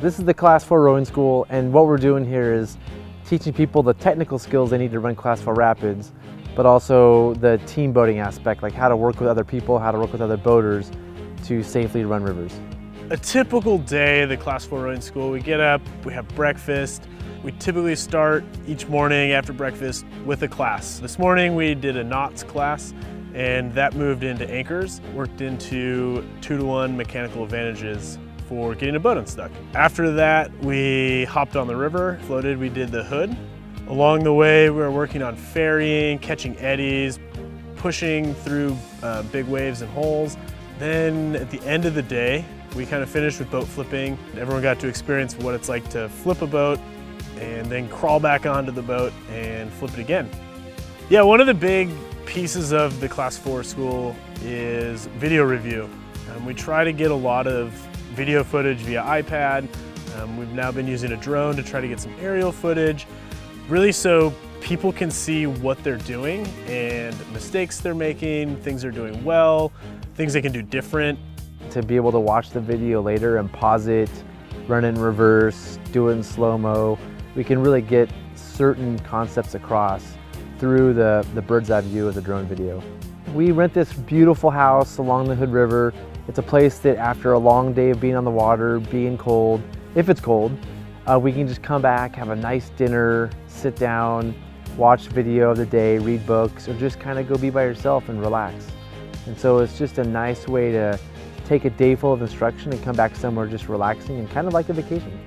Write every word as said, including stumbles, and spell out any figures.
This is the class four rowing school, and what we're doing here is teaching people the technical skills they need to run class four rapids, but also the team boating aspect, like how to work with other people, how to work with other boaters to safely run rivers. A typical day at the class four rowing school, we get up, we have breakfast. We typically start each morning after breakfast with a class. This morning we did a knots class, and that moved into anchors, worked into two to one mechanical advantages for getting a boat unstuck. After that, we hopped on the river, floated, we did the hood. Along the way, we were working on ferrying, catching eddies, pushing through uh, big waves and holes. Then at the end of the day, we kind of finished with boat flipping. Everyone got to experience what it's like to flip a boat and then crawl back onto the boat and flip it again. Yeah, one of the big pieces of the class four school is video review. Um, we try to get a lot of video footage via iPad. Um, we've now been using a drone to try to get some aerial footage, really so people can see what they're doing and mistakes they're making, things they're doing well, things they can do different. To be able to watch the video later and pause it, run in reverse, do it in slow-mo, we can really get certain concepts across through the, the bird's eye view of the drone video. We rent this beautiful house along the Hood River. It's a place that after a long day of being on the water, being cold, if it's cold, uh, we can just come back, have a nice dinner, sit down, watch video of the day, read books, or just kind of go be by yourself and relax. And so it's just a nice way to take a day full of instruction and come back somewhere just relaxing and kind of like a vacation.